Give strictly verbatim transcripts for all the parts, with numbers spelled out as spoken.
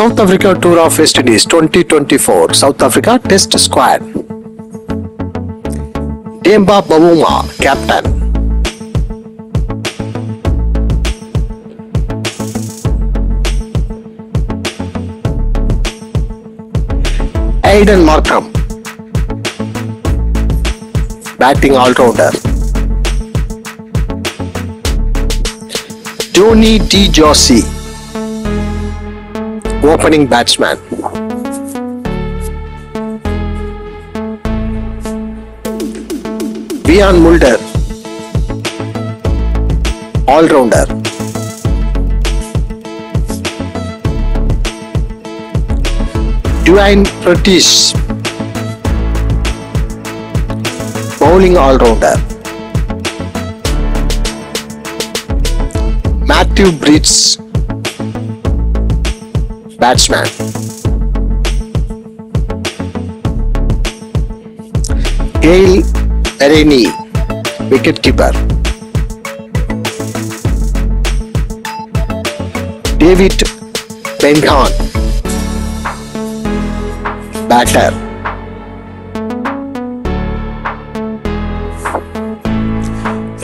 South Africa Tour of West Indies twenty twenty-four South Africa Test Squad. Temba Bavuma, Captain. Aiden Markram, batting all-rounder. Tony De Zorzi, opening batsman. Wiaan Mulder, all-rounder. Duane Pretorius, bowling all-rounder. Matthew Breetzke, batsman. Kyle Verreynne, wicketkeeper. David Bedingham, batter.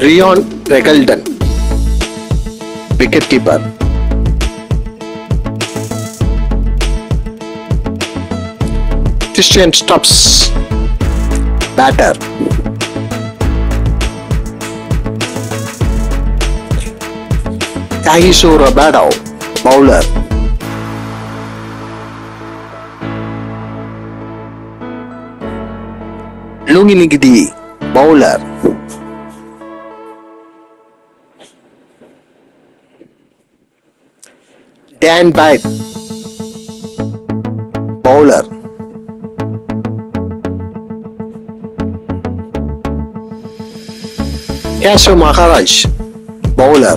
Ryan Rickelton, wicketkeeper. Christian Stubbs, batter. Kagiso Rabada, bowler. Lungi Ngidi, bowler. Dane Paterson, bowler. Keshav Maharaj, bowler.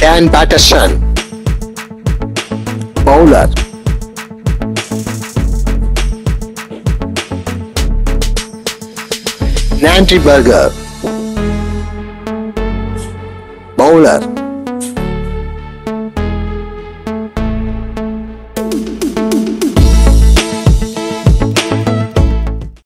Dane Paterson, bowler. Nandre Burger, bowler.